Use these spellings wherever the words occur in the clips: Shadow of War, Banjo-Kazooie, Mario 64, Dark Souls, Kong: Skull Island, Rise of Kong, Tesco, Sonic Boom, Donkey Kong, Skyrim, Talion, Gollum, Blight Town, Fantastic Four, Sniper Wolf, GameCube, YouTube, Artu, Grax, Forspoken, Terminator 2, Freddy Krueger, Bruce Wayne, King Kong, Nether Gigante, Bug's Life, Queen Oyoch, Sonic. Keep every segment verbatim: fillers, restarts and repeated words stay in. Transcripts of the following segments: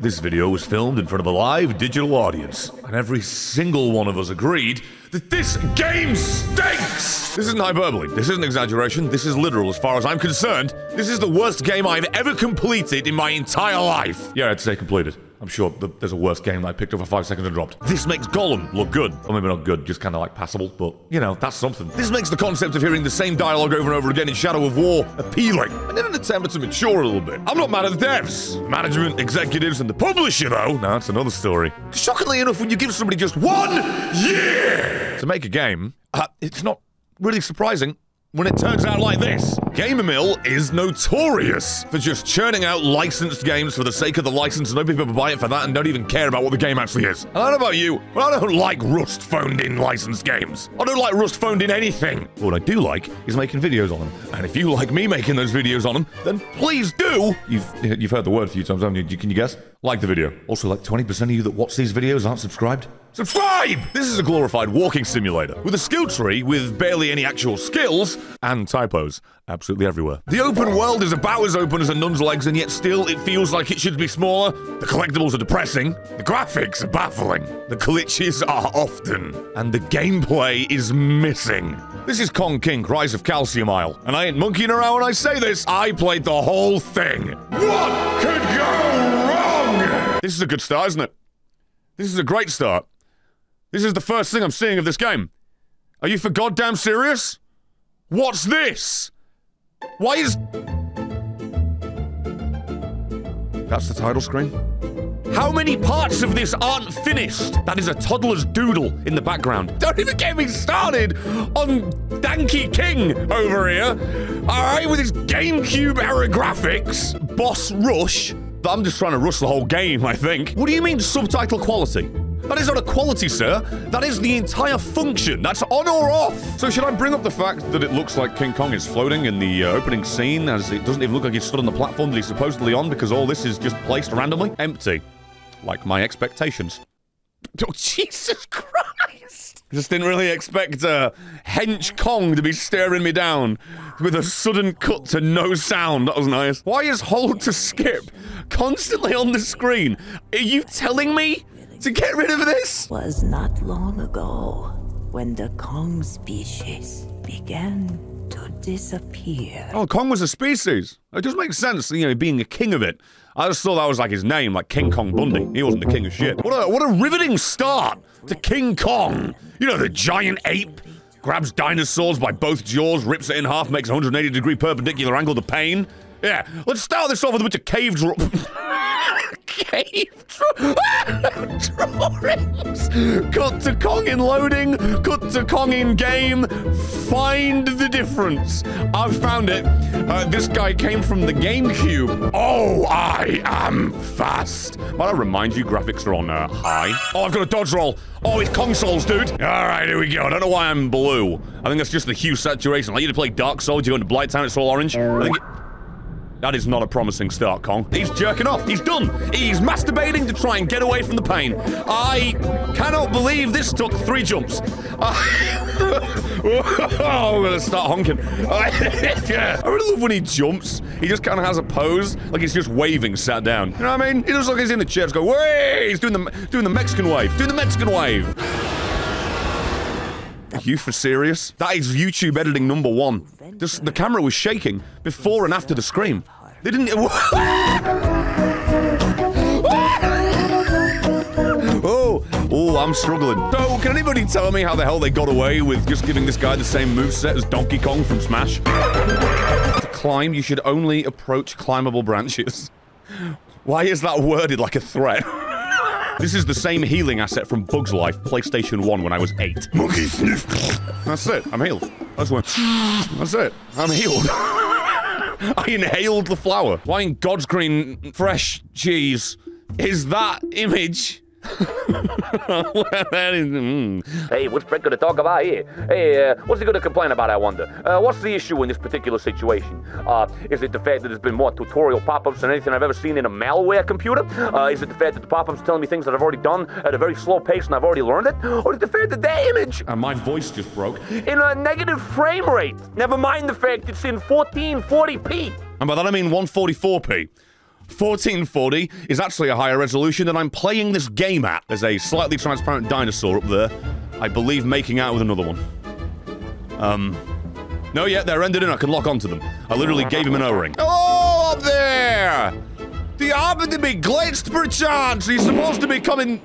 This video was filmed in front of a live digital audience, and every single one of us agreed that this game stinks! This isn't hyperbole, this isn't exaggeration, this is literal as far as I'm concerned. This is the worst game I've ever completed in my entire life. Yeah, I'd say completed. I'm sure that there's a worse game that I picked up for five seconds and dropped. This makes Gollum look good. Or maybe not good, just kind of like passable, but, you know, that's something. This makes the concept of hearing the same dialogue over and over again in Shadow of War appealing, and in an attempt to mature a little bit. I'm not mad at the devs, management, executives, and the publisher, though. Now, that's another story. Shockingly enough, when you give somebody just one year to make a game, uh, it's not really surprising when it turns out like this. GameMill is notorious for just churning out licensed games for the sake of the license, and no people buy it for that and don't even care about what the game actually is. And I don't know about you, but I don't like Rust phoned in licensed games. I don't like Rust phoned in anything. What I do like is making videos on them. And if you like me making those videos on them, then please do! You've, you've heard the word a few times, haven't you? Can you guess? Like the video. Also, like twenty percent of you that watch these videos aren't subscribed. Subscribe! This is a glorified walking simulator with a skill tree with barely any actual skills and typos absolutely everywhere. The open world is about as open as a nun's legs, and yet still it feels like it should be smaller. The collectibles are depressing. The graphics are baffling. The glitches are often. And the gameplay is missing. This is Kong King, Rise of Calcium Isle. And I ain't monkeying around when I say this. I played the whole thing. What could go wrong? This is a good start, isn't it? This is a great start. This is the first thing I'm seeing of this game. Are you for goddamn serious? What's this? Why is... That's the title screen? How many parts of this aren't finished? That is a toddler's doodle in the background. Don't even get me started on Donkey Kong over here. Alright, with his GameCube-era graphics. Boss rush. I'm just trying to rush the whole game, I think. What do you mean subtitle quality? That is not a quality, sir. That is the entire function. That's on or off. So should I bring up the fact that it looks like King Kong is floating in the uh, opening scene, as it doesn't even look like he's stood on the platform that he's supposedly on, because all this is just placed randomly? Empty. Like my expectations. Oh, Jesus Christ! Just didn't really expect uh, Hench Kong to be staring me down with a sudden cut to no sound. That was nice. Why is hold to skip constantly on the screen? Are you telling me to get rid of this? Was not long ago when the Kong species began to disappear. Oh, Kong was a species. It just makes sense, you know, being a king of it. I just thought that was like his name, like King Kong Bundy. He wasn't the king of shit. What a, what a riveting start to King Kong. You know, the giant ape grabs dinosaurs by both jaws, rips it in half, makes a one hundred eighty degree perpendicular angle to pain. Yeah, let's start this off with a bunch of cave draw- Cave draw- drawings! Cut to Kong in loading, cut to Kong in game, find the difference. I've found it. Uh, this guy came from the GameCube. Oh, I am fast. Might I remind you, graphics are on uh, high. Oh, I've got a dodge roll. Oh, it's Kong Souls, dude. All right, here we go. I don't know why I'm blue. I think that's just the hue saturation. Like you to play Dark Souls, you go into Blight Town, it's all orange. I think that is not a promising start, Kong. He's jerking off. He's done. He's masturbating to try and get away from the pain. I cannot believe this took three jumps. Uh, I'm gonna start honking. I really love when he jumps. He just kind of has a pose, like he's just waving, sat down. You know what I mean? He looks like he's in the chair, just go, way! He's doing the doing the Mexican wave. Doing the Mexican wave. Are you for serious? That is YouTube editing number one. Just, the camera was shaking before and after the scream. They didn't... Oh, oh, I'm struggling. So, can anybody tell me how the hell they got away with just giving this guy the same moveset as Donkey Kong from Smash? To climb, you should only approach climbable branches. Why is that worded like a threat? This is the same healing asset from Bug's Life, PlayStation one, when I was eight. Monkey sniff. That's it. I'm healed. That's one. That's it. I'm healed. I inhaled the flower. Why in God's green fresh cheese is that image? Hey, what's Brett gonna talk about here? Hey, uh, what's he gonna complain about, I wonder? Uh, what's the issue in this particular situation? Uh, is it the fact that there's been more tutorial pop-ups than anything I've ever seen in a malware computer? Uh, is it the fact that the pop-ups are telling me things that I've already done at a very slow pace and I've already learned it? Or is it the fact that that image... And my voice just broke. In a negative frame rate. Never mind the fact it's in fourteen forty p. And by that I mean one forty-four p. fourteen forty is actually a higher resolution than I'm playing this game at. There's a slightly transparent dinosaur up there, I believe making out with another one. Um, no, yeah, they're ended in. I can lock onto them. I literally gave him an O-ring. Oh, up there! Do you happen to be glitched, perchance? He's supposed to be coming...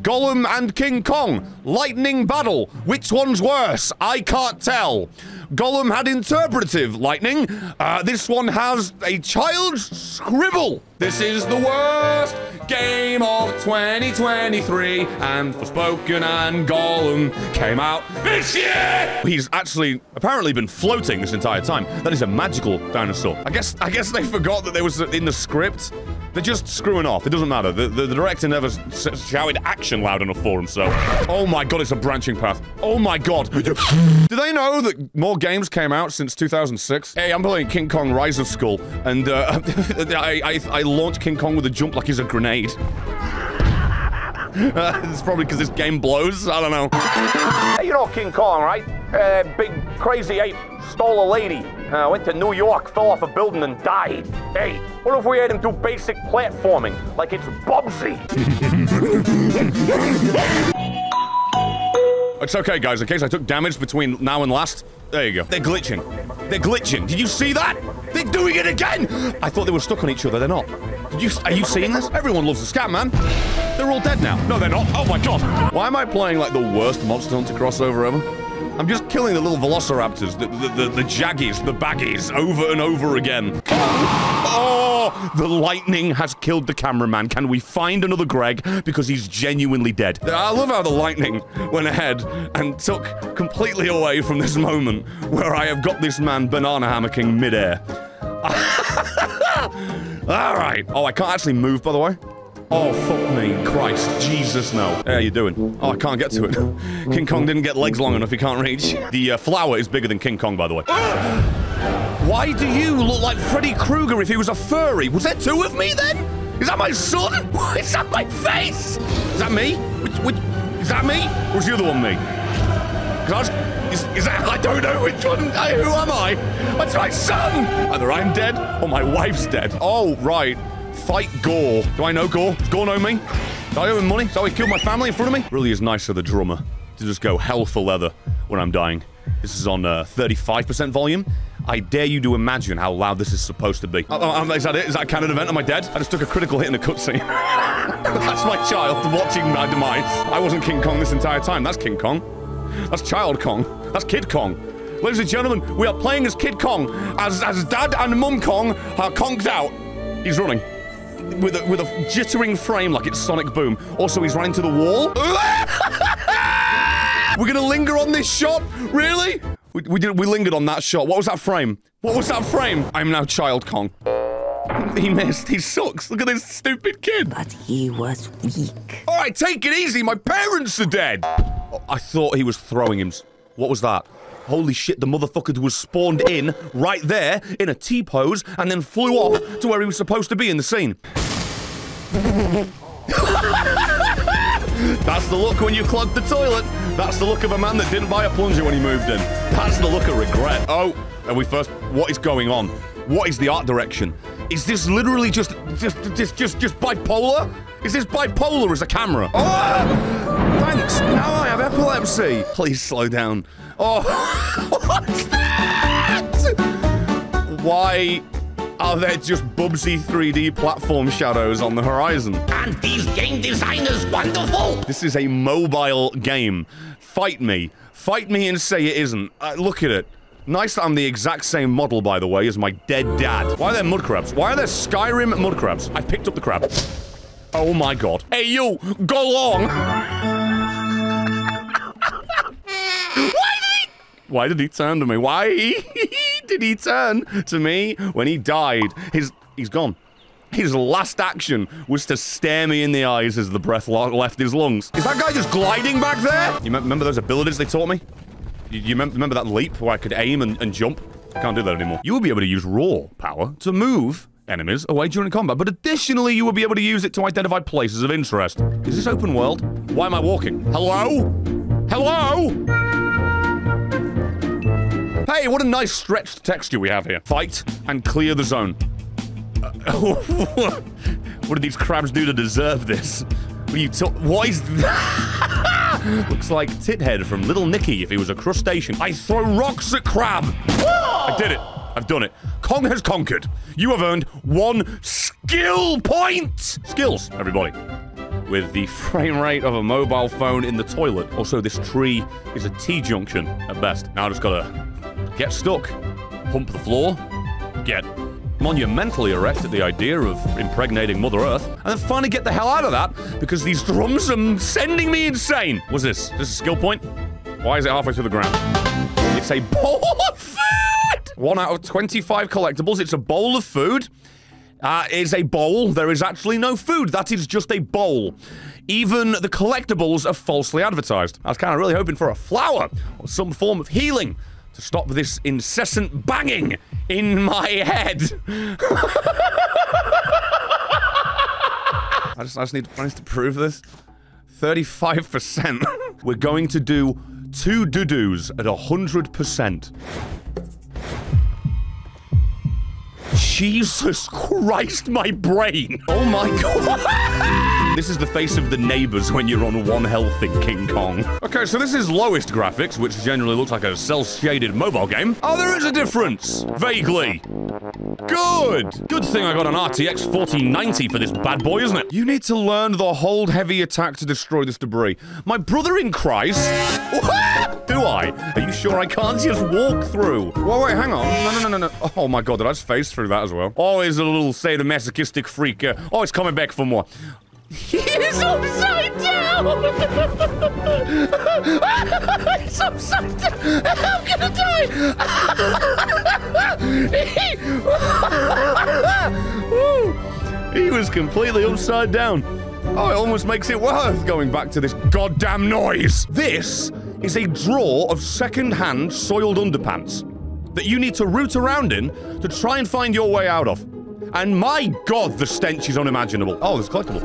Gollum and King Kong. Lightning battle. Which one's worse? I can't tell. Gollum had interpretive lightning. Uh, this one has a child's scribble. This is the worst game of twenty twenty-three, and Forspoken and Gollum came out this year! He's actually apparently been floating this entire time. That is a magical dinosaur. I guess I guess they forgot that there was in the script. They're just screwing off. It doesn't matter. The, the, the director never s shouted action loud enough for him, so... Oh my god, it's a branching path. Oh my god. Do they know that more games came out since two thousand six? Hey, I'm playing King Kong Rise of Skull, and uh, I, I, I launched King Kong with a jump like he's a grenade. Uh, it's probably because this game blows. I don't know. Hey, you know King Kong, right? Uh, big crazy ape stole a lady. Uh, went to New York, fell off a building and died. Hey, what if we had him do basic platforming, like it's Bubsy? It's okay, guys. In case I took damage between now and last, there you go. They're glitching. They're glitching. Did you see that? They're doing it again! I thought they were stuck on each other. They're not. Did you, are you seeing this? Everyone loves the Scat Man. They're all dead now. No, they're not. Oh my god. Why am I playing like the worst Monster Hunter crossover ever? I'm just killing the little velociraptors, the, the, the, the jaggies, the baggies, over and over again. Oh! The lightning has killed the cameraman. Can we find another Greg? Because he's genuinely dead. I love how the lightning went ahead and took completely away from this moment where I have got this man banana hammocking midair. All right. Oh, I can't actually move, by the way. Oh, fuck me. Christ. Jesus, no. How are you doing? Oh, I can't get to it. King Kong didn't get legs long enough. He can't reach. The uh, flower is bigger than King Kong, by the way. Why do you look like Freddy Krueger if he was a furry? Was there two of me, then? Is that my son? Is that my face? Is that me? Which, which, is that me? Or is the other one me? Because I was... Is, is that- I don't know which one- I, who am I? That's my son! Either I'm dead, or my wife's dead. Oh, right. Fight Gore. Do I know Gore? Does Gore know me? Do I owe him money? Is that how he killed my family in front of me? Really is nicer, the drummer, to just go hell for leather when I'm dying. This is on uh, thirty-five percent volume. I dare you to imagine how loud this is supposed to be. Oh, oh, is that it? Is that a canon event? Am I dead? I just took a critical hit in a cutscene. That's my child watching my demise. I wasn't King Kong this entire time. That's King Kong. That's Child Kong. That's Kid Kong. Ladies and gentlemen, we are playing as Kid Kong, as, as Dad and Mum Kong are conked out. He's running with a, with a jittering frame like it's Sonic Boom. Also, he's running to the wall. We're gonna linger on this shot? Really? We, we, did, we lingered on that shot. What was that frame? What was that frame? I'm now Child Kong. He missed. He sucks. Look at this stupid kid. But he was weak. All right, take it easy. My parents are dead. I thought he was throwing him. What was that? Holy shit, the motherfucker was spawned in right there in a T-pose and then flew off to where he was supposed to be in the scene. That's the look when you clogged the toilet. That's the look of a man that didn't buy a plunger when he moved in. That's the look of regret. Oh, and we first... What is going on? What is the art direction? Is this literally just... Just, just, just, just bipolar? Is this bipolar as a camera? Oh, thanks, now I have epilepsy. Please slow down. Oh, what's that? Why are there just Bubsy three D platform shadows on the horizon? And these game designers, wonderful. This is a mobile game. Fight me. Fight me and say it isn't. Uh, look at it. Nice that I'm the exact same model, by the way, as my dead dad. Why are there mud crabs? Why are there Skyrim mud crabs? I picked up the crab. Oh my god. Hey, you, go long. Why did he turn to me? Why did he turn to me when he died? His, he's gone. His last action was to stare me in the eyes as the breath left his lungs. Is that guy just gliding back there? You remember those abilities they taught me? You, you remember that leap where I could aim and, and jump? I can't do that anymore. You will be able to use raw power to move enemies away during combat, but additionally you will be able to use it to identify places of interest. Is this open world? Why am I walking? Hello? Hello? Hey, what a nice stretched texture we have here. Fight and clear the zone. What did these crabs do to deserve this? What are you t- What is that? Looks like Tithead from Little Nicky if he was a crustacean. I throw rocks at crab! Whoa! I did it. I've done it. Kong has conquered. You have earned one skill point! Skills, everybody. With the frame rate of a mobile phone in the toilet. Also, this tree is a T-junction at best. Now I just gotta get stuck, hump the floor, get monumentally erect at the idea of impregnating Mother Earth, and then finally get the hell out of that because these drums are sending me insane. What's this? Is this a skill point? Why is it halfway through the ground? It's a bowl of food! One out of twenty-five collectibles, it's a bowl of food. Uh, it's a bowl. There is actually no food. That is just a bowl. Even the collectibles are falsely advertised. I was kind of really hoping for a flower or some form of healing to stop this incessant banging in my head. I, just, I just need to, I need to prove this. thirty-five percent. We're going to do two doo-doos at one hundred percent. Jesus Christ, my brain! Oh my god! This is the face of the neighbors when you're on one health in King Kong. Okay, so this is lowest graphics, which generally looks like a cel-shaded mobile game. Oh, there is a difference! Vaguely. Good! Good thing I got an R T X forty ninety for this bad boy, isn't it? You need to learn the hold heavy attack to destroy this debris. My brother in Christ... Do I? Are you sure I can't just walk through? Whoa, wait, hang on. No, no, no, no, no. Oh my god, did I just face through that as well? Always a little sadomasochistic freak. Uh, oh, it's coming back for more. He is upside down! He's upside down! How can I die? he... he was completely upside down. Oh, it almost makes it worth going back to this goddamn noise. This is a drawer of second-hand soiled underpants that you need to root around in to try and find your way out of. And my god, the stench is unimaginable. Oh, there's collectible.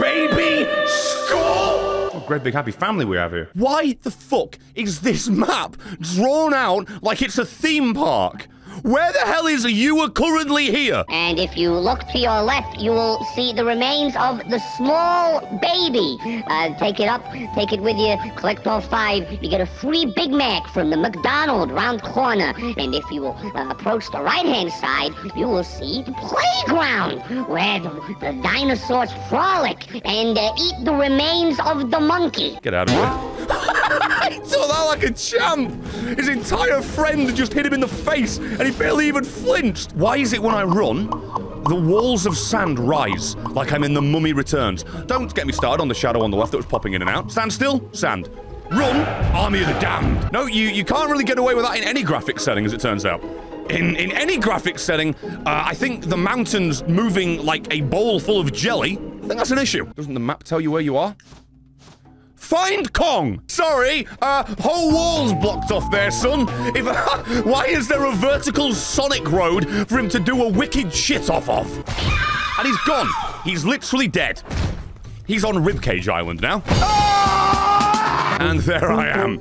Baby skull! What a great big happy family we have here. Why the fuck is this map drawn out like it's a theme park? Where the hell is you are currently here? And if you look to your left, you will see the remains of the small baby. Uh, take it up, take it with you, collect all five. You get a free Big Mac from the McDonald's round corner. And if you will uh, approach the right-hand side, you will see the playground where the, the dinosaurs frolic and uh, eat the remains of the monkey. Get out of here. He saw that like a champ. His entire friend just hit him in the face. And he barely even flinched! Why is it when I run, the walls of sand rise, like I'm in The Mummy Returns? Don't get me started on the shadow on the left that was popping in and out. Stand still, sand. Run, Army of the Damned. No, you, you can't really get away with that in any graphic setting, as it turns out. In, in any graphic setting, uh, I think the mountain's moving like a bowl full of jelly. I think that's an issue. Doesn't the map tell you where you are? Find Kong! Sorry, uh, whole wall's blocked off there, son. If, uh, why is there a vertical Sonic road for him to do a wicked shit off of? And he's gone. He's literally dead. He's on Ribcage Island now. Ah! And there I am,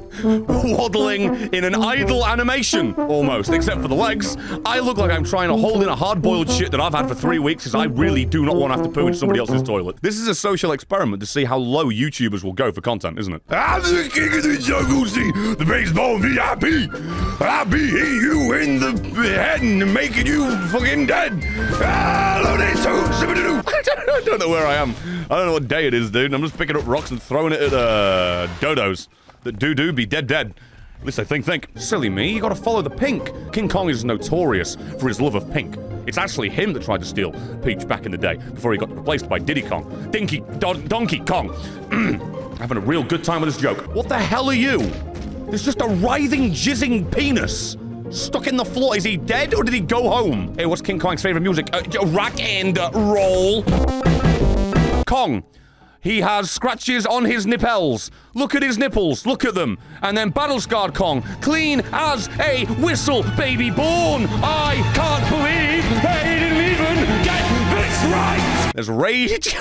waddling in an idle animation, almost, except for the legs. I look like I'm trying to hold in a hard-boiled shit that I've had for three weeks because I really do not want to have to poo in somebody else's toilet. This is a social experiment to see how low YouTubers will go for content, isn't it? I'm the king of the jacuzzi, the baseball V I P. I'll be hitting you in the head and making you fucking dead. I don't know where I am. I don't know what day it is, dude. I'm just picking up rocks and throwing it at uh, dodos that do-do be dead dead. At least I think think. Silly me, you gotta follow the pink. King Kong is notorious for his love of pink. It's actually him that tried to steal Peach back in the day before he got replaced by Diddy Kong. Dinky, don, Donkey Kong. Having a real good time with this joke. What the hell are you? There's just a writhing, jizzing penis stuck in the floor. Is he dead or did he go home? Hey, what's King Kong's favorite music? Uh, rock and uh, roll. Kong. He has scratches on his nipples. Look at his nipples. Look at them. And then battle-scarred Kong. Clean as a whistle, baby born. I can't believe they didn't even get this right. There's rage.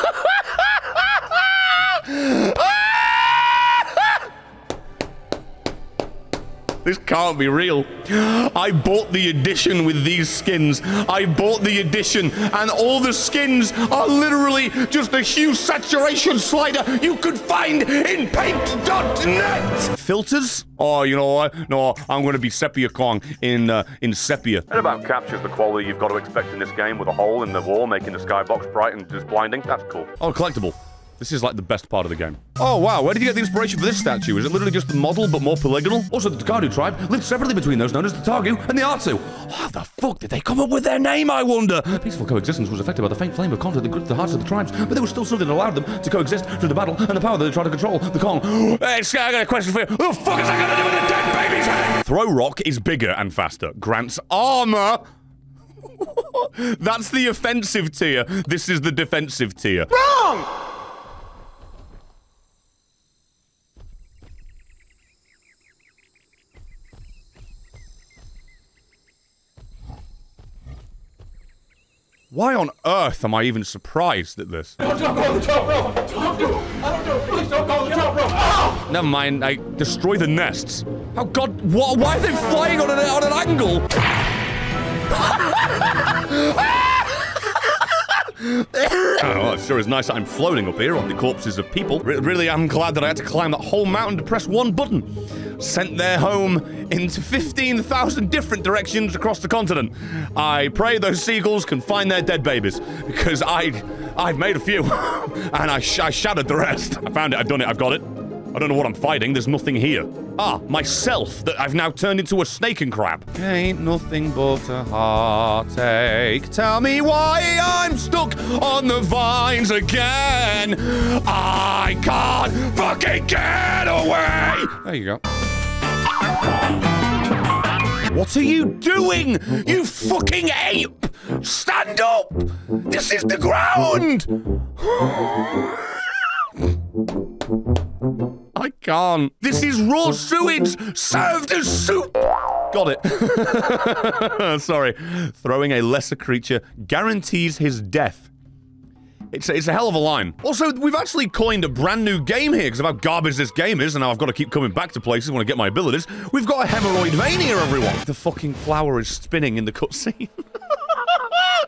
This can't be real. I bought the edition with these skins. I bought the edition, and all the skins are literally just a hue saturation slider you could find in Paint dot net. Filters? Oh, you know what? No, I'm going to be Sepia Kong in uh, in sepia. That about captures the quality you've got to expect in this game, with a hole in the wall making the skybox bright and just blinding. That's cool. Oh, collectible. This is like the best part of the game. Oh wow, where did you get the inspiration for this statue? Is it literally just the model but more polygonal? Also, the Tagadu tribe lived separately between those known as the Tagu and the Artu. How the fuck did they come up with their name, I wonder? Peaceful coexistence was affected by the faint flame of conflict that gripped the hearts of the tribes, but there was still something that allowed them to coexist through the battle and the power that they tried to control, the Kong. Hey, Sky, I got a question for you. What the fuck is that gonna do with a dead baby's head? Throw rock is bigger and faster. Grants armor. That's the offensive tier. This is the defensive tier. Wrong! Why on earth am I even surprised at this? No, don't go on the top rope! Don't do it! I don't do it! Please don't go on the top rope! Ow! Never mind, I destroy the nests. How god- what? Why are they flying on an, on an angle? Oh, it sure is nice that I'm floating up here on the corpses of people. R really, I'm glad that I had to climb that whole mountain to press one button. Sent their home into fifteen thousand different directions across the continent. I pray those seagulls can find their dead babies, because I, I've made a few, and I, sh I shattered the rest. I found it, I've done it, I've got it. I don't know what I'm fighting, there's nothing here. Ah, myself, that I've now turned into a snake and crab. Ain't nothing but a heartache. Tell me why I'm stuck on the vines again. I can't fucking get away! There you go. What are you doing, you fucking ape? Stand up! This is the ground! I can't. This is raw sewage served as soup! Got it. Sorry. Throwing a lesser creature guarantees his death. It's a, it's a hell of a line. Also, we've actually coined a brand new game here because of how garbage this game is, and now I've got to keep coming back to places when I get my abilities. We've got a hemorrhoid vein here, everyone! The fucking flower is spinning in the cutscene.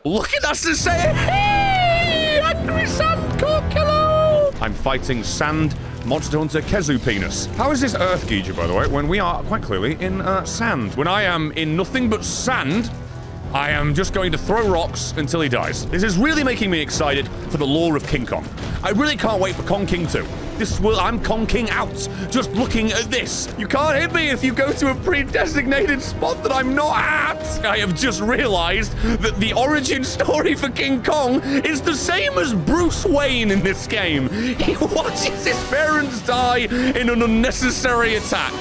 Look at us and say, hey! Angry Sand Corkillo! I'm fighting Sand Monster Hunter Kezu Penis. How is this Earth Gija, by the way, when we are quite clearly in uh, sand? When I am in nothing but sand, I am just going to throw rocks until he dies. This is really making me excited for the lore of King Kong. I really can't wait for Kong King two. This will- I'm Kong King out, just looking at this. You can't hit me if you go to a pre-designated spot that I'm not at! I have just realized that the origin story for King Kong is the same as Bruce Wayne in this game. He watches his parents die in an unnecessary attack.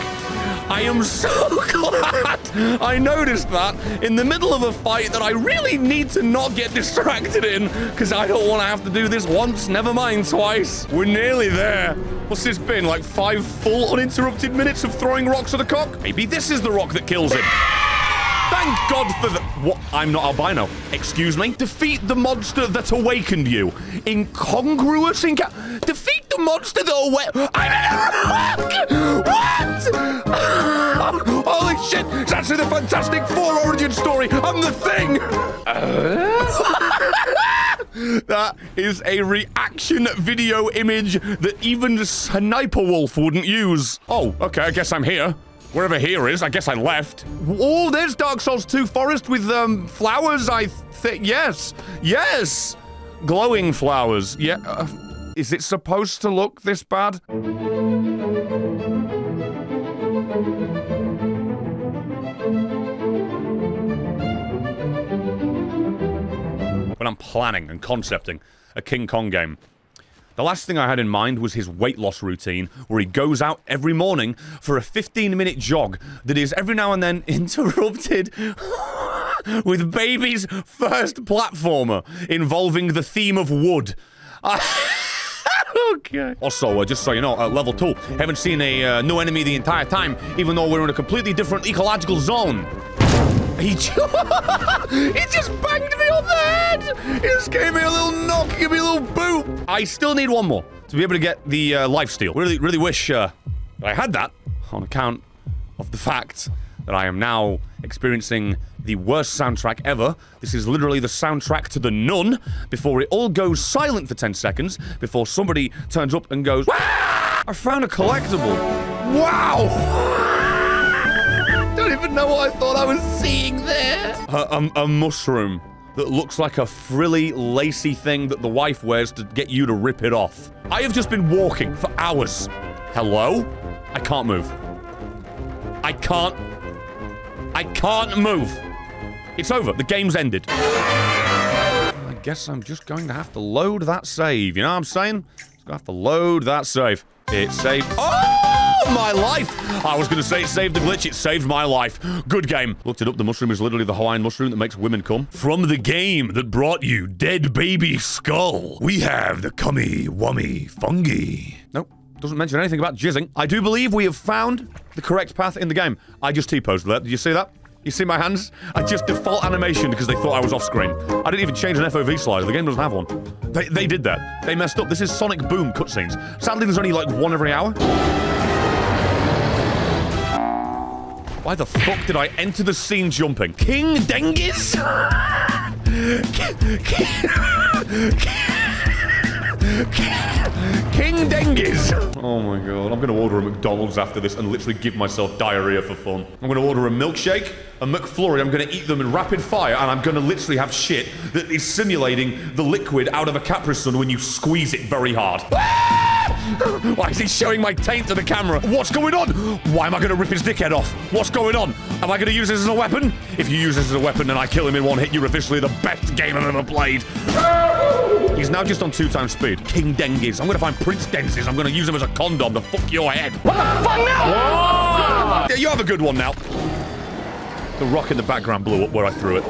I am so glad I noticed that in the middle of a fight that I really need to not get distracted in, because I don't want to have to do this once, never mind twice. We're nearly there. What's this been, like five full uninterrupted minutes of throwing rocks at a cock? Maybe this is the rock that kills him. Thank God for the- what? I'm not albino. Excuse me? Defeat the monster that awakened you. Incongruous inca- Defeat the monster that awa- I'm in a rock! What? Holy shit! It's actually the Fantastic Four origin story! I'm the thing! That is a reaction video image that even Sniper Wolf wouldn't use. Oh, okay, I guess I'm here. Wherever here is, I guess I left. Oh, there's Dark Souls two forest with, um, flowers, I think. Yes. Yes! Glowing flowers. Yeah. Uh, is it supposed to look this bad? When I'm planning and concepting a King Kong game, the last thing I had in mind was his weight loss routine, where he goes out every morning for a fifteen minute jog that is every now and then interrupted with baby's first platformer involving the theme of wood. Uh Okay. Also, uh, just so you know, uh, level two, haven't seen a uh, new enemy the entire time, even though we're in a completely different ecological zone. He just, he just banged me on the head! He just gave me a little knock, gave me a little boot! I still need one more to be able to get the uh, lifesteal. Really, really wish uh, I had that on account of the fact that I am now experiencing the worst soundtrack ever. This is literally the soundtrack to The Nun before it all goes silent for ten seconds, before somebody turns up and goes, "Wah! I found a collectible. Wow! Don't even know what I thought I was seeing there." A, um, a mushroom that looks like a frilly, lacy thing that the wife wears to get you to rip it off. I have just been walking for hours. Hello? I can't move. I can't... I can't move. It's over. The game's ended. I guess I'm just going to have to load that save. You know what I'm saying? Just gonna have to load that save. It saved... Oh! My life! I was gonna say it saved the glitch. It saved my life. Good game. Looked it up. The mushroom is literally the Hawaiian mushroom that makes women come. From the game that brought you Dead Baby Skull, we have the cummy wummy fungi. Nope. Doesn't mention anything about jizzing. I do believe we have found the correct path in the game. I just T-posed that. Did you see that? You see my hands? I just default animation because they thought I was off screen. I didn't even change an F O V slider. The game doesn't have one. They, they did that. They messed up. This is Sonic Boom cutscenes. Sadly, there's only like one every hour. Why the fuck did I enter the scene jumping? King Dengis? King... King... King Dengis! Oh my god, I'm gonna order a McDonald's after this and literally give myself diarrhea for fun. I'm gonna order a milkshake, a McFlurry, I'm gonna eat them in rapid fire, and I'm gonna literally have shit that is simulating the liquid out of a Capri Sun when you squeeze it very hard. Why is he showing my taint to the camera? What's going on? Why am I gonna rip his dickhead off? What's going on? Am I gonna use this as a weapon? If you use this as a weapon and I kill him in one hit, you're officially the best game I've ever played. He's now just on two times speed. King Dengis. I'm gonna find Prince Dengis. I'm gonna use him as a condom to fuck your head. What the fuck now? Yeah, you have a good one now. The rock in the background blew up where I threw it.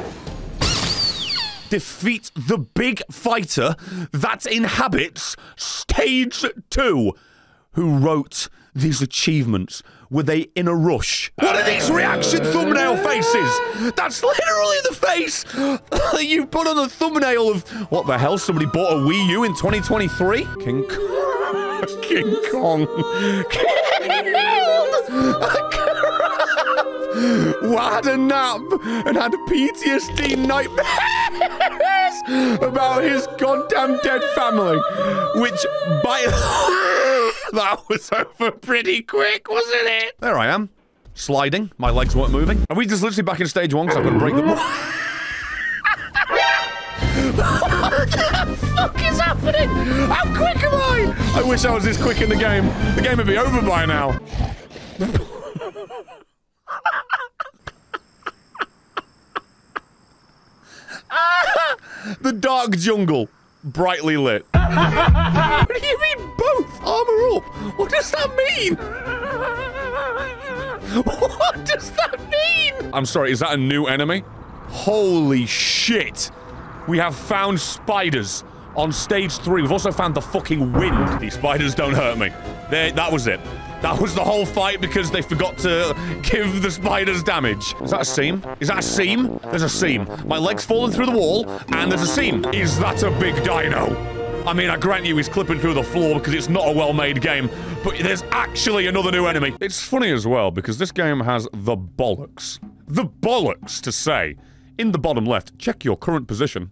Defeat the big fighter that inhabits Stage two. Who wrote these achievements? Were they in a rush? What are these reaction thumbnail faces? That's literally the face that you put on the thumbnail of... What the hell? Somebody bought a Wii U in twenty twenty-three? King Kong. King Kong. I had a nap and had P T S D nightmares about his goddamn dead family, which by... That was over pretty quick, wasn't it? There I am. Sliding. My legs weren't moving. Are we just literally back in stage one because I'm going to break the... What the fuck is happening? How quick am I? I wish I was this quick in the game. The game would be over by now. The dark jungle. Brightly lit. What do you mean both? Armor up? What does that mean? What does that mean? I'm sorry, is that a new enemy? Holy shit. We have found spiders on stage three. We've also found the fucking wind. These spiders don't hurt me. They, that was it. That was the whole fight because they forgot to give the spiders damage. Is that a seam? Is that a seam? There's a seam. My leg's fallen through the wall, and there's a seam. Is that a big dino? I mean, I grant you he's clipping through the floor because it's not a well-made game, but there's actually another new enemy. It's funny as well because this game has the bollocks. The bollocks to say, in the bottom left, check your current position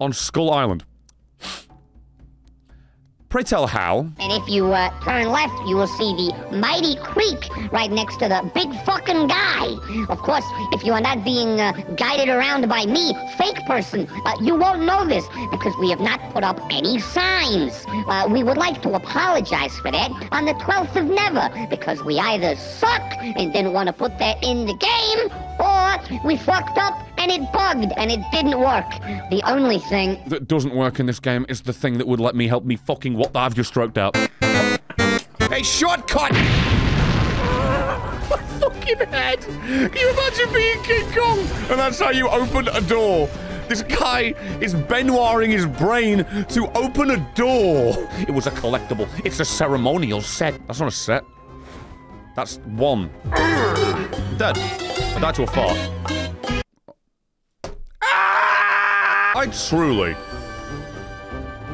on Skull Island. Pray tell how. And if you uh, turn left, you will see the mighty creek right next to the big fucking guy. Of course, if you are not being uh, guided around by me, fake person, uh, you won't know this because we have not put up any signs. Uh, we would like to apologize for that on the twelfth of Never because we either suck and didn't want to put that in the game, or we fucked up and it bugged and it didn't work. The only thing that doesn't work in this game is the thing that would let me help me fucking what I've just stroked out. Hey, shortcut! My fucking head! Can you imagine being King Kong? And that's how you open a door. This guy is Benoiring his brain to open a door. It was a collectible. It's a ceremonial set. That's not a set. That's one. I'm dead. I died to a fart. Ah! I truly...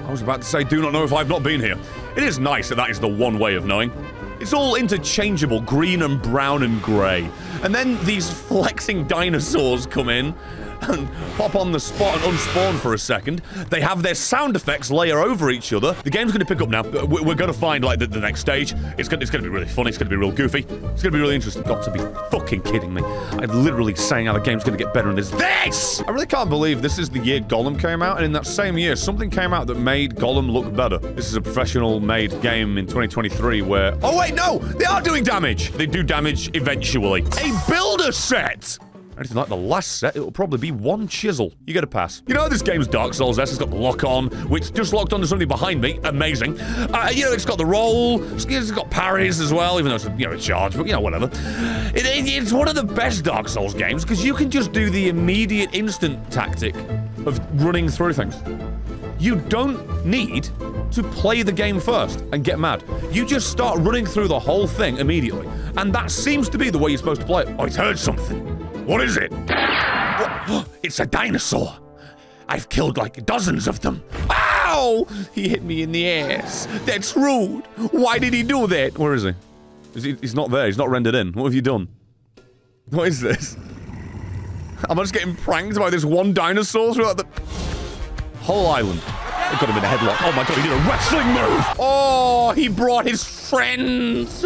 I was about to say, do not know if I've not been here. It is nice that that is the one way of knowing. It's all interchangeable, green and brown and grey. And then these flexing dinosaurs come in and pop on the spot and unspawn for a second. They have their sound effects layer over each other. The game's going to pick up now. We're going to find, like, the, the next stage. It's going, it's going to be really funny. It's going to be real goofy. It's going to be really interesting. You've got to be fucking kidding me. I'm literally saying how the game's going to get better and there's this! I really can't believe this is the year Gollum came out, and in that same year, something came out that made Gollum look better. This is a professional-made game in twenty twenty-three where... Oh, wait, no! They are doing damage! They do damage eventually. A builder set! Anything like the last set, it'll probably be one chisel. You get a pass. You know, this game's Dark Souls S has got the lock on, which just locked onto something behind me. Amazing. Uh, you know, it's got the roll. It's got parries as well, even though it's a, you know, a charge, but, you know, whatever. It, it, it's one of the best Dark Souls games because you can just do the immediate instant tactic of running through things. You don't need to play the game first and get mad. You just start running through the whole thing immediately. And that seems to be the way you're supposed to play it. Oh, I heard something. What is it? What? It's a dinosaur. I've killed like dozens of them. Ow! He hit me in the ass. That's rude. Why did he do that? Where is he? Is he? He's not there. He's not rendered in. What have you done? What is this? Am I just getting pranked by this one dinosaur throughout the whole island? I got him in a headlock. Oh my god, he did a wrestling move! Oh, he brought his friends!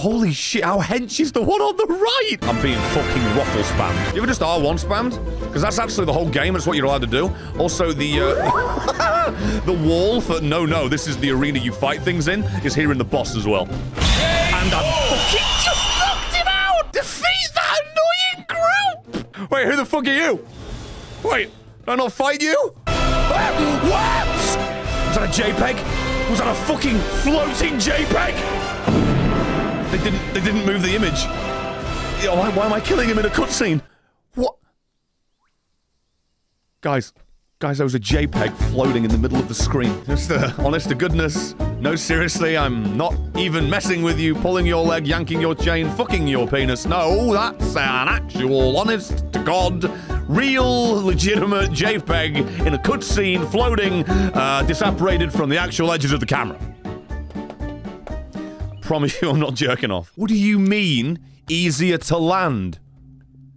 Holy shit, how hench is the one on the right? I'm being fucking waffle spammed. You ever just R one spammed? Because that's actually the whole game, that's what you're allowed to do. Also, the, uh, the wall for no, no, this is the arena you fight things in, is here in the boss as well. And I fucking just knocked him out! Defeat that annoying group! Wait, who the fuck are you? Wait, did I not fight you? What? Was that a JPEG? Was that a fucking floating JPEG? They didn't, they didn't move the image. Why, why am I killing him in a cutscene? What? Guys, guys, there was a JPEG floating in the middle of the screen. Just uh, honest to goodness. No, seriously, I'm not even messing with you, pulling your leg, yanking your chain, fucking your penis. No, that's an actual, honest to God, real, legitimate JPEG in a cutscene floating, uh, disapparated from the actual edges of the camera. Promise you I'm not jerking off. What do you mean, easier to land?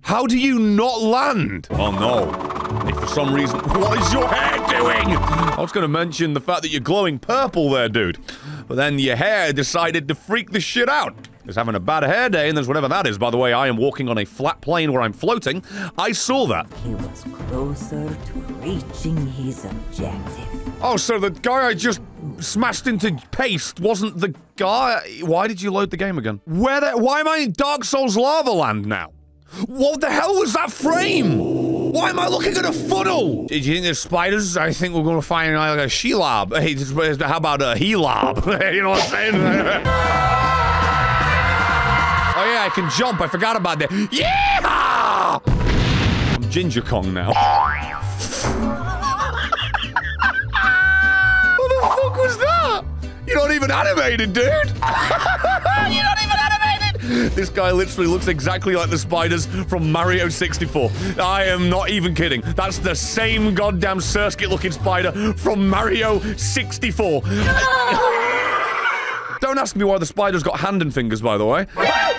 How do you not land? Oh no. If for some reason- What is your hair doing? I was gonna mention the fact that you're glowing purple there, dude. But then your hair decided to freak the shit out. Is having a bad hair day, and there's whatever that is. By the way, I am walking on a flat plane where I'm floating. I saw that. He was closer to reaching his objective. Oh, so the guy I just smashed into paste wasn't the guy? Why did you load the game again? Where the- Why am I in Dark Souls Lava Land now? What the hell was that frame? Why am I looking at a funnel? Did you think there's spiders? I think we're gonna find like a she-lob. Hey, how about a he-lob? You know what I'm saying? Oh yeah, I can jump. I forgot about that. Yeah! I'm Ginger Kong now. What the fuck was that? You're not even animated, dude. You're not even animated. This guy literally looks exactly like the spiders from Mario sixty-four. I am not even kidding. That's the same goddamn Surskit-looking spider from Mario sixty-four. Don't ask me why the spider's got hand and fingers, by the way.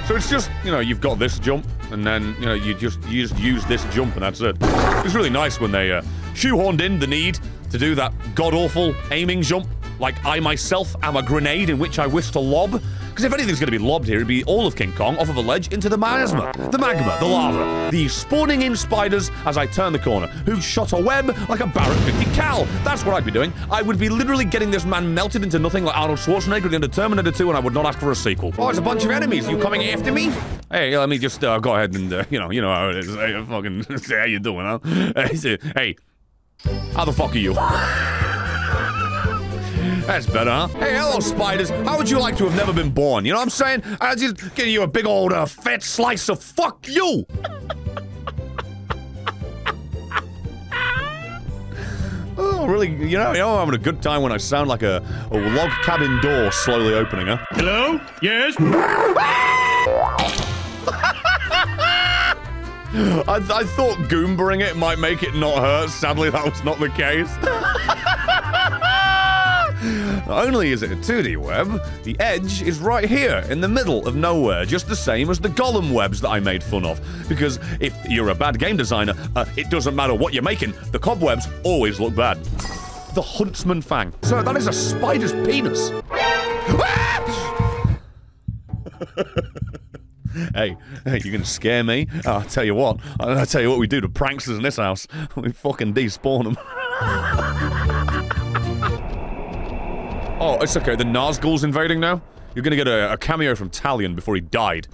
So it's just, you know, you've got this jump, and then, you know, you just, you just use this jump, and that's it. It's really nice when they uh, shoehorned in the need to do that god-awful aiming jump. Like, I myself am a grenade in which I wish to lob. Because if anything's going to be lobbed here, it'd be all of King Kong off of a ledge into the miasma, the magma, the lava, the spawning in spiders as I turn the corner, who shot a web like a Barrett fifty cal. That's what I'd be doing. I would be literally getting this man melted into nothing like Arnold Schwarzenegger at the end of Terminator two, and I would not ask for a sequel. Oh, it's a bunch of enemies. Are you coming after me? Hey, let me just uh, go ahead and, uh, you know, you know how it is. Hey, fucking, how you doing, huh? Hey, how the fuck are you? That's better, huh? Hey, hello, spiders. How would you like to have never been born? You know what I'm saying? I'll just give you a big old uh, fat slice of fuck you. Oh, really? You know, you know, I'm having a good time when I sound like a, a log cabin door slowly opening, huh? Hello? Yes? I, th I thought goombering it might make it not hurt. Sadly, that was not the case. Not only is it a two D web, the edge is right here, in the middle of nowhere, just the same as the Gollum webs that I made fun of. Because if you're a bad game designer, uh, it doesn't matter what you're making, the cobwebs always look bad. The Huntsman Fang. Sir, that is a spider's penis. Hey, hey, you're gonna scare me? Oh, I'll tell you what. I'll tell you what we do to pranksters in this house. We fucking despawn them. Oh, it's okay. The Nazgul's invading now? You're gonna get a, a cameo from Talion before he died.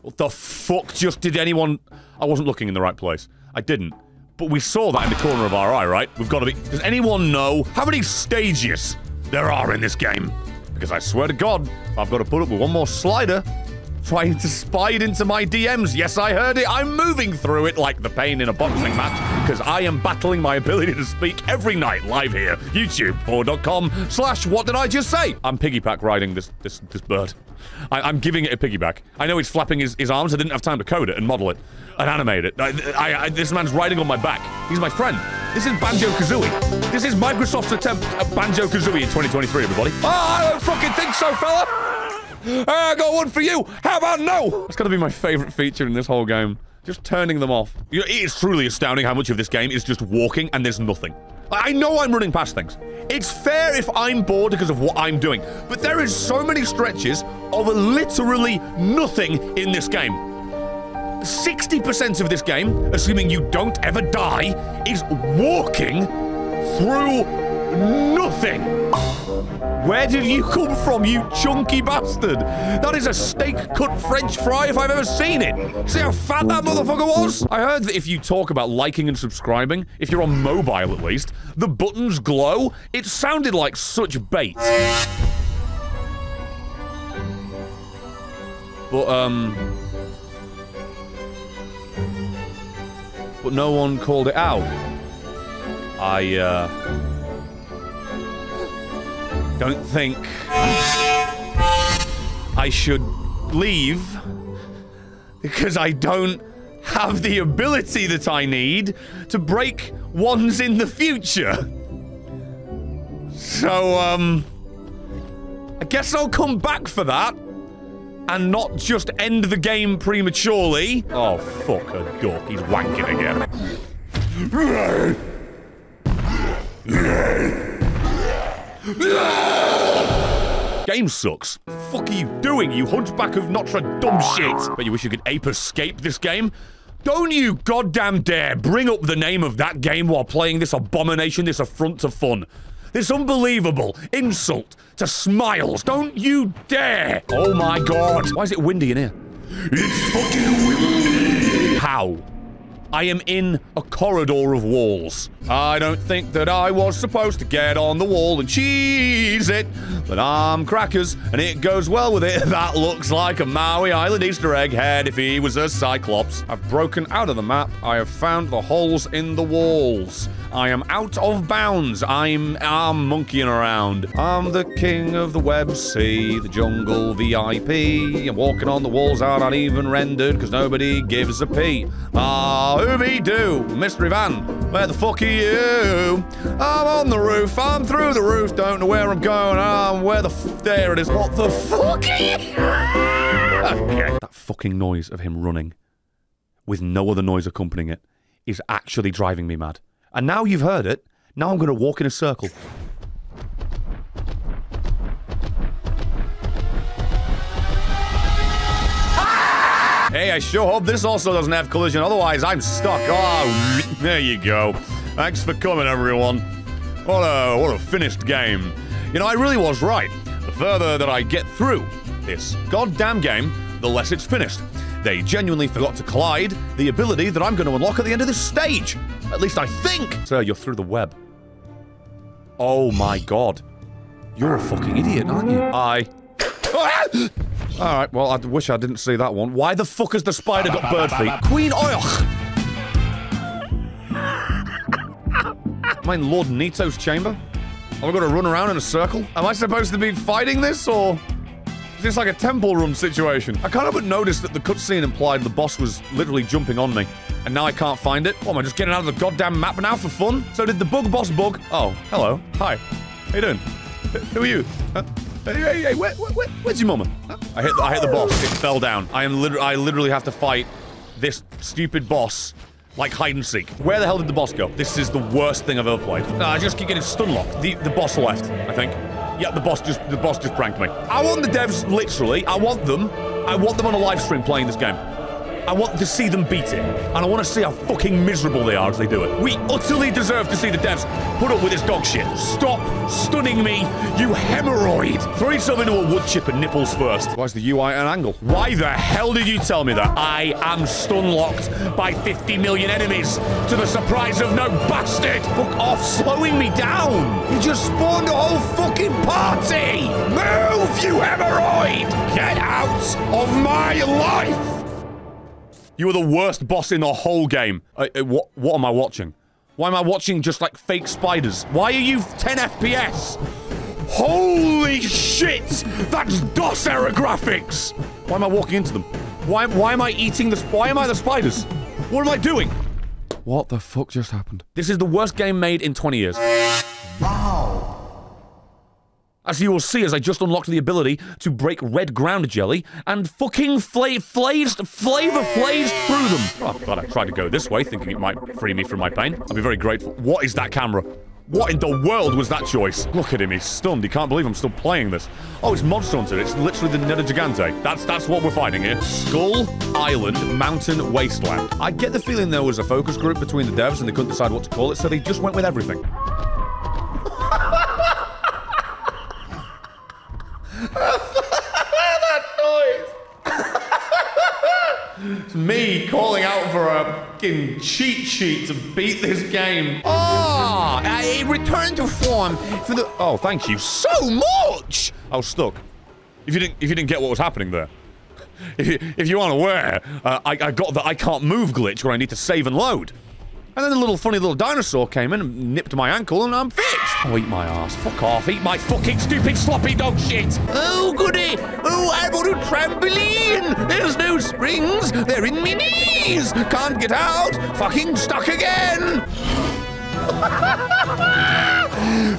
What the fuck just did anyone... I wasn't looking in the right place. I didn't. But we saw that in the corner of our eye, right? We've got to be... Does anyone know how many stages there are in this game? Because I swear to God, I've got to put up with one more slider. Trying to spide into my D Ms. Yes, I heard it. I'm moving through it like the pain in a boxing match because I am battling my ability to speak every night live here. YouTube four dot com slash what did I just say? I'm piggyback riding this this, this bird. I, I'm giving it a piggyback. I know he's flapping his, his arms. I didn't have time to code it and model it and animate it. I, I, I, this man's riding on my back. He's my friend. This is Banjo-Kazooie. This is Microsoft's attempt at Banjo-Kazooie in twenty twenty-three, everybody. Oh, I don't fucking think so, fella. I got one for you! How about no? That's gotta be my favorite feature in this whole game. Just turning them off. You know, it is truly astounding how much of this game is just walking and there's nothing. I know I'm running past things. It's fair if I'm bored because of what I'm doing, but there is so many stretches of literally nothing in this game. sixty percent of this game, assuming you don't ever die, is walking through nothing. Where did you come from, you chunky bastard? That is a steak-cut French fry if I've ever seen it. See how fat that motherfucker was? I heard that if you talk about liking and subscribing, if you're on mobile at least, the buttons glow. It sounded like such bait. But, um... But no one called it out. I, uh... don't think I should leave because I don't have the ability that I need to break ones in the future. So, um, I guess I'll come back for that and not just end the game prematurely. Oh, fuck a duck. He's wanking again. Game sucks. Fuck are you doing, you hunchback of Notre Dame shit? Bet you wish you could Ape Escape this game? Don't you goddamn dare bring up the name of that game while playing this abomination, this affront to fun. This unbelievable insult to smiles. Don't you dare! Oh my god. Why is it windy in here? It's fucking windy! How? I am in a corridor of walls. I don't think that I was supposed to get on the wall and cheese it, but I'm crackers, and it goes well with it. That looks like a Maui Island Easter egg head if he was a cyclops. I've broken out of the map. I have found the holes in the walls. I am out of bounds. I'm, I'm monkeying around. I'm the king of the web sea, the jungle V I P. I'm walking on the walls out uneven rendered because nobody gives a pee. Ah. Uh, Ooby-doo, mystery van, where the fuck are you? I'm on the roof, I'm through the roof, don't know where I'm going, I'm where the f- there it is, what the fuck are you? Okay. That fucking noise of him running, with no other noise accompanying it, is actually driving me mad. And now you've heard it, now I'm gonna walk in a circle. Hey, I sure hope this also doesn't have collision, otherwise I'm stuck. Oh, there you go. Thanks for coming, everyone. What a, what a finished game. You know, I really was right. The further that I get through this goddamn game, the less it's finished. They genuinely forgot to collide the ability that I'm going to unlock at the end of this stage. At least I think. Sir, you're through the web. Oh my god. You're a fucking idiot, aren't you? I... Alright, well, I wish I didn't see that one. Why the fuck has the spider got bird feet? Queen Oyoch! Am I in Lord Nito's chamber? Have I got to run around in a circle? Am I supposed to be fighting this, or...? Is this like a temple room situation? I can't help but notice that the cutscene implied the boss was literally jumping on me, and now I can't find it. What, am I just getting out of the goddamn map now for fun? So did the bug boss bug... Oh, hello. Hi. How you doing? Who are you? Huh? Hey, hey, hey, where, where, where's your mama? Huh? I hit the, I hit the boss. It fell down. I am literally, I literally have to fight this stupid boss like hide and seek. Where the hell did the boss go? This is the worst thing I've ever played. No, I just keep getting stun locked. The the boss left, I think. Yeah, the boss just the boss just pranked me. I want the devs literally. I want them. I want them on a live stream playing this game. I want to see them beat it, and I want to see how fucking miserable they are as they do it. We utterly deserve to see the devs put up with this dog shit. Stop stunning me, you hemorrhoid! Throw yourself into a wood chipper nipples first. Why's the U I at an angle? Why the hell did you tell me that? I am stun-locked by fifty million enemies to the surprise of no bastard! Fuck off slowing me down! You just spawned a whole fucking party! Move, you hemorrhoid! Get out of my life! You were the worst boss in the whole game. I, I, what, what am I watching? Why am I watching just like fake spiders? Why are you ten F P S? Holy shit! That's DOS era graphics! Why am I walking into them? Why, why am I eating this? Why am I the spiders? What am I doing? What the fuck just happened? This is the worst game made in twenty years. Wow. As you will see, as I just unlocked the ability to break red ground jelly and fucking fla flazed, flavor flazed through them. Oh, I'm glad I tried to go this way, thinking it might free me from my pain. I'll be very grateful. What is that camera? What in the world was that choice? Look at him, he's stunned. He can't believe I'm still playing this. Oh, it's Monster Hunter. It's literally the Nether Gigante. That's, that's what we're fighting here. Skull Island Mountain Wasteland. I get the feeling there was a focus group between the devs and they couldn't decide what to call it, so they just went with everything. That noise! It's me calling out for a fucking cheat sheet to beat this game. Ah, oh, a return to form for the. Oh, thank you so much. I was stuck. If you didn't, if you didn't get what was happening there, if you, if you aren't aware, uh, I, I got the I can't move glitch where I need to save and load. And then a little funny little dinosaur came in and nipped my ankle and I'm fixed. Oh, eat my ass. Fuck off. Eat my fucking stupid sloppy dog shit. Oh, goody. Oh, I'm on a trampoline. There's no springs. They're in me knees. Can't get out. Fucking stuck again.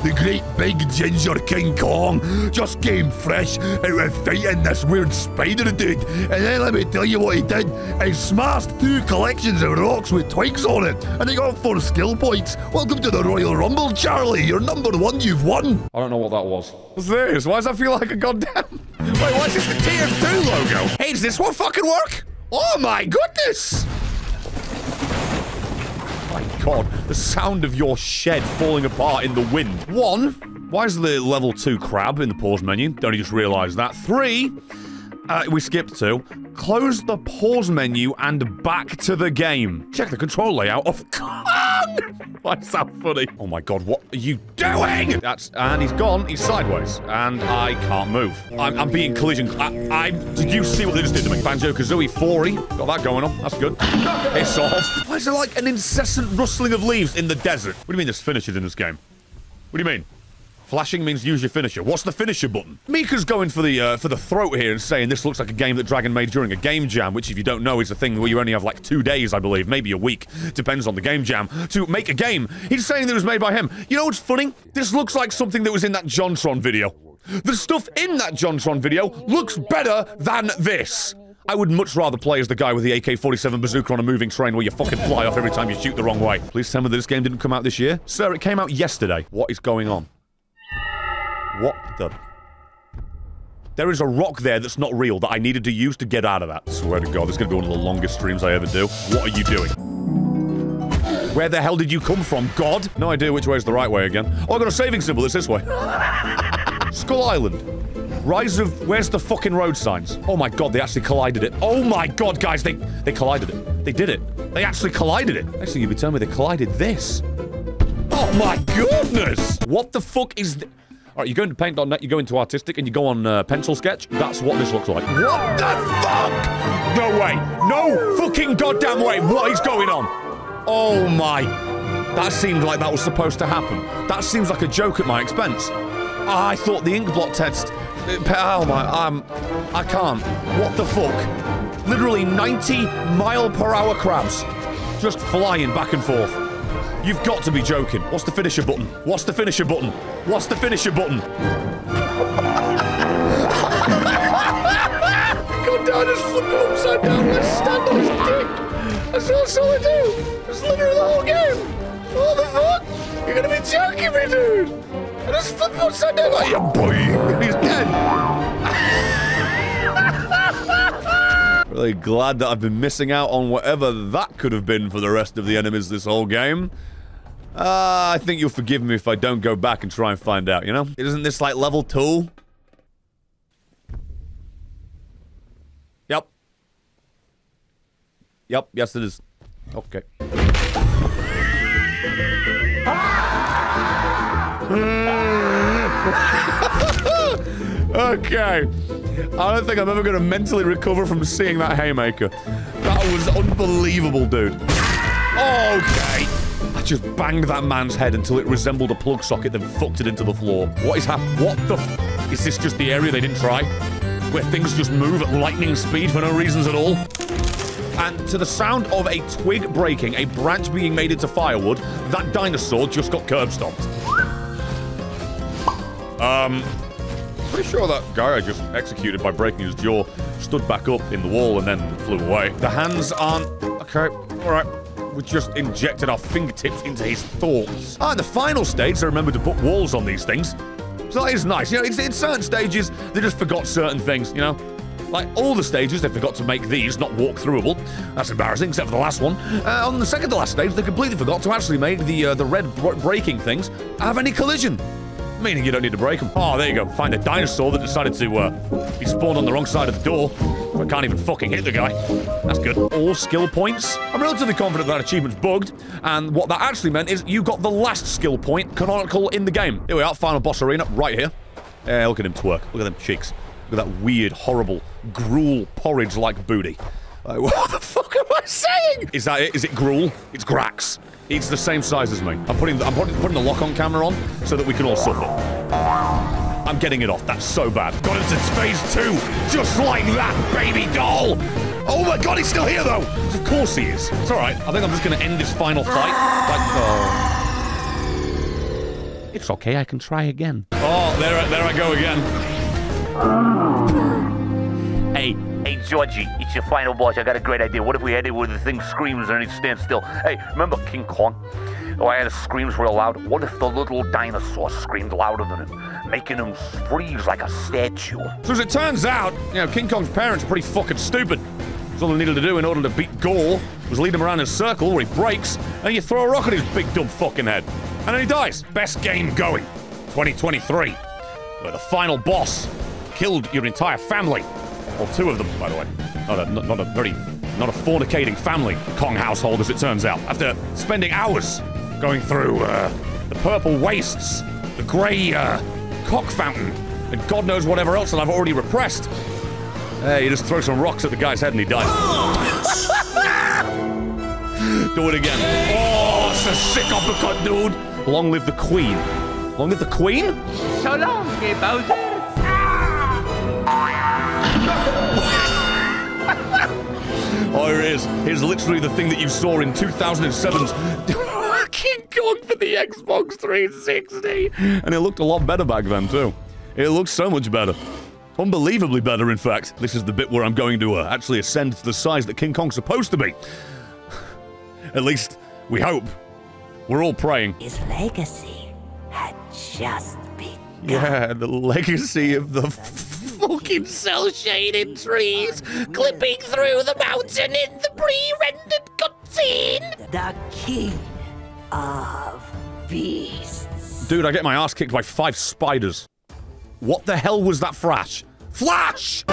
The great big ginger King Kong just came fresh and was fighting this weird spider dude. And then let me tell you what he did. He smashed two collections of rocks with twigs on it. And he got four skill points. Welcome to the Royal Rumble, Charlie. You're number one, you've won. I don't know what that was. What's this? Why does that feel like a goddamn... Wait, why is this the T F two logo? Hey, does this one fucking work? Oh my goodness! God, the sound of your shed falling apart in the wind. One, why is the level two crab in the pause menu? Don't you just realize that? Three, uh, we skipped two. Close the pause menu and back to the game. Check the control layout of Kong! Why is that funny? Oh my God, what are you doing? That's, and he's gone, he's sideways, and I can't move. I'm, I'm being collision, I, I, did you see what they just did to me? Banjo-Kazooie four E, got that going on, that's good. It's off. Why is there like an incessant rustling of leaves in the desert? What do you mean there's finishers in this game? What do you mean? Flashing means use your finisher. What's the finisher button? Mika's going for the uh, for the throat here and saying this looks like a game that Dragon made during a game jam, which if you don't know is a thing where you only have like two days, I believe, maybe a week, depends on the game jam, to make a game. He's saying that it was made by him. You know what's funny? This looks like something that was in that JonTron video. The stuff in that JonTron video looks better than this. I would much rather play as the guy with the A K forty-seven bazooka on a moving train where you fucking fly off every time you shoot the wrong way. Please tell me that this game didn't come out this year. Sir, it came out yesterday. What is going on? What the? There is a rock there that's not real that I needed to use to get out of that. I swear to God, this is going to be one of the longest streams I ever do. What are you doing? Where the hell did you come from, God? No idea which way is the right way again. Oh, I got a saving symbol. It's this way. Skull Island. Rise of... Where's the fucking road signs? Oh my God, they actually collided it. Oh my God, guys, they... They collided it. They did it. They actually collided it. Next thing you'll be telling me, they collided this. Oh my goodness! What the fuck is... Th All right, you go into Paint dot net, you go into Artistic, and you go on uh, Pencil Sketch. That's what this looks like. What the fuck? No way. No fucking goddamn way. What is going on? Oh, my. That seemed like that was supposed to happen. That seems like a joke at my expense. I thought the ink blot test... Oh, my. Um, I can't. What the fuck? Literally ninety mile per hour crabs just flying back and forth. You've got to be joking. What's the finisher button? What's the finisher button? What's the finisher button? Go down and flip him upside down. Let's stand on his dick. That's all, that's all I do. Just literally the whole game. What the fuck? You're gonna be joking me, dude. And just flip him upside down like, yeah, boy. He's dead. Really glad that I've been missing out on whatever that could have been for the rest of the enemies this whole game. Uh, I think you'll forgive me if I don't go back and try and find out, you know? Isn't this like level two? Yep. Yep, yes it is. Okay. Okay. I don't think I'm ever going to mentally recover from seeing that haymaker. That was unbelievable, dude. Okay. I just banged that man's head until it resembled a plug socket, then fucked it into the floor. What is happening? What the f- Is this just the area they didn't try? Where things just move at lightning speed for no reasons at all? And to the sound of a twig breaking, a branch being made into firewood, that dinosaur just got curb stomped. Um... Pretty sure that guy I just executed by breaking his jaw stood back up in the wall and then flew away. The hands aren't... Okay, all right. We just injected our fingertips into his thoughts. Ah, in the final stage, they remembered to put walls on these things. So that is nice. You know, it's, in certain stages, they just forgot certain things, you know? Like, all the stages, they forgot to make these not walk-throughable. That's embarrassing, except for the last one. Uh, on the second to last stage, they completely forgot to actually make the, uh, the red br breaking things have any collision. Meaning you don't need to break them. Oh, there you go. Find a dinosaur that decided to, uh, he spawned on the wrong side of the door. I can't even fucking hit the guy. That's good. All skill points. I'm relatively confident that achievement's bugged, and what that actually meant is you got the last skill point canonical in the game. Here we are, final boss arena, right here. Eh, look at him twerk. Look at them cheeks. Look at that weird, horrible, gruel porridge-like booty. Like, what the fuck am I saying? Is that it? Is it gruel? It's Grax. It's the same size as me. I'm putting the, I'm putting the lock-on camera on so that we can all suffer. I'm getting it off. That's so bad. Got into phase two, just like that, baby doll. Oh my God, he's still here though. Of course he is. It's all right. I think I'm just gonna end this final fight. Like, oh. It's okay. I can try again. Oh, there, there I go again. Hey. Hey, Georgie, it's your final boss. I got a great idea. What if we had it where the thing screams and it stands still? Hey, remember King Kong? Oh, I had a screams real loud. What if the little dinosaur screamed louder than him, making him freeze like a statue? So as it turns out, you know, King Kong's parents are pretty fucking stupid. So all they needed to do in order to beat Gore was lead him around in a circle where he breaks, and you throw a rock at his big dumb fucking head. And then he dies. Best game going, twenty twenty-three. Where the final boss killed your entire family. Or two of them, by the way. Not a, not, not a very, not a fornicating family, the Kong household, as it turns out. After spending hours going through uh, the purple wastes, the grey uh, cock fountain, and God knows whatever else that I've already repressed, hey, you just throw some rocks at the guy's head and he dies. Do it again. Oh, it's a sick uppercut, dude. Long live the Queen. Long live the Queen? So long, gay Bowser. Oh, here it is. Here's literally the thing that you saw in two thousand seven's King Kong for the Xbox three sixty. And it looked a lot better back then, too. It looked so much better. Unbelievably better, in fact. This is the bit where I'm going to uh, actually ascend to the size that King Kong's supposed to be. At least, we hope. We're all praying. His legacy had just begun. Yeah, the legacy of the... Fucking cell-shaded trees, clipping through the mountain in the pre-rendered cutscene. The king of beasts. Dude, I get my ass kicked by five spiders. What the hell was that flash? Flash!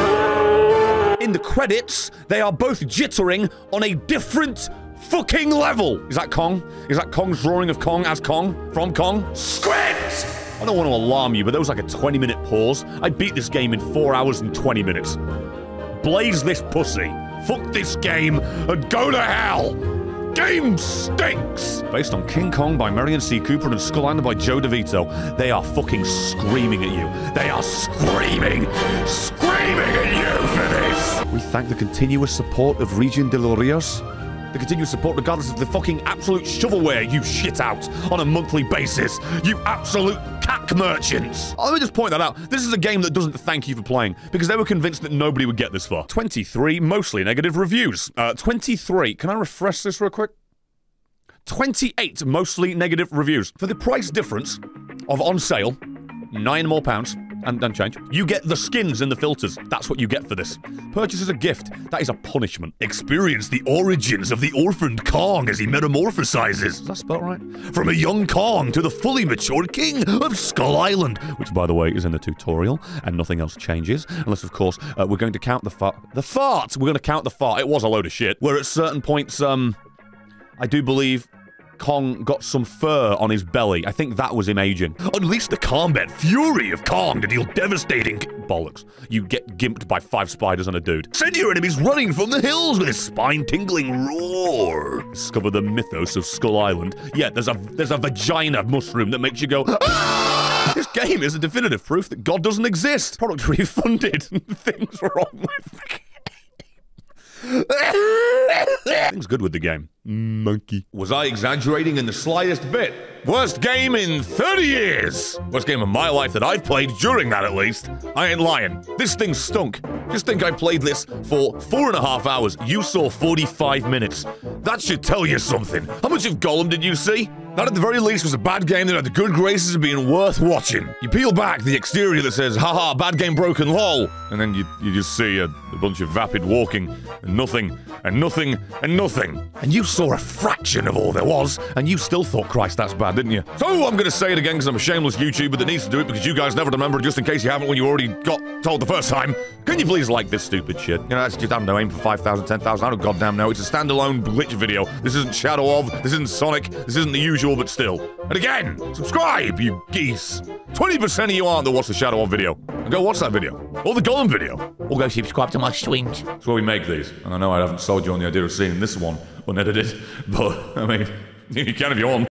In the credits, they are both jittering on a different fucking level. Is that Kong? Is that Kong's drawing of Kong as Kong? From Kong? Script! I don't want to alarm you, but there was like a twenty minute pause. I beat this game in four hours and twenty minutes. Blaze this pussy. Fuck this game and go to hell. Game stinks! Based on King Kong by Marion C. Cooper and Skull Island by Joe DeVito, they are fucking screaming at you. They are screaming, screaming at you for this. We thank the continuous support of Region de los Rios. the continued support regardless of the fucking absolute shovelware you shit out on a monthly basis, you absolute cack merchants. Oh, let me just point that out. This is a game that doesn't thank you for playing, because they were convinced that nobody would get this far. twenty-three mostly negative reviews. Uh, twenty-three, can I refresh this real quick? twenty-eight mostly negative reviews. For the price difference of on sale, nine more pounds, and, and change, you get the skins and the filters. That's what you get for this. Purchase as a gift. That is a punishment. Experience the origins of the orphaned Kong as he metamorphosizes. Is that spelled right? From a young Kong to the fully matured king of Skull Island, which, by the way, is in the tutorial, and nothing else changes. Unless, of course, uh, we're going to count the fart. The fart! We're going to count the fart. It was a load of shit. Where at certain points, um, I do believe Kong got some fur on his belly. I think that was him aging. Unleash the combat fury of Kong to deal devastating bollocks. You get gimped by five spiders and a dude. Send your enemies running from the hills with his spine-tingling roar. Discover the mythos of Skull Island. Yeah, there's a there's a vagina mushroom that makes you go, ah! This game is a definitive proof that God doesn't exist. Product refunded. Things wrong with it. Things good with the game. Monkey. Was I exaggerating in the slightest bit? Worst game in thirty years! Worst game of my life that I've played during that, at least. I ain't lying. This thing stunk. Just think I played this for four and a half hours. You saw forty-five minutes. That should tell you something. How much of Gollum did you see? That at the very least was a bad game that had the good graces of being worth watching. You peel back the exterior that says, haha, bad game broken, lol. And then you, you just see a, a bunch of vapid walking, and nothing, and nothing, and nothing. And you saw a fraction of all there was, and you still thought, Christ, that's bad, didn't you? So I'm gonna say it again because I'm a shameless YouTuber that needs to do it because you guys never remember, just in case you haven't when you already got told the first time. Can you please like this stupid shit? You know, that's just, I have no aim for five thousand, ten thousand, I don't goddamn know. It's a standalone glitch video. This isn't Shadow of, this isn't Sonic, this isn't the usual. But still. And again, subscribe, you geese. twenty percent of you aren't that watch the Shadow On video. And go watch that video. Or the Gollum video. Or go subscribe to my stream. That's where we make these. And I know I haven't sold you on the idea of seeing this one unedited, but I mean, you can if you want.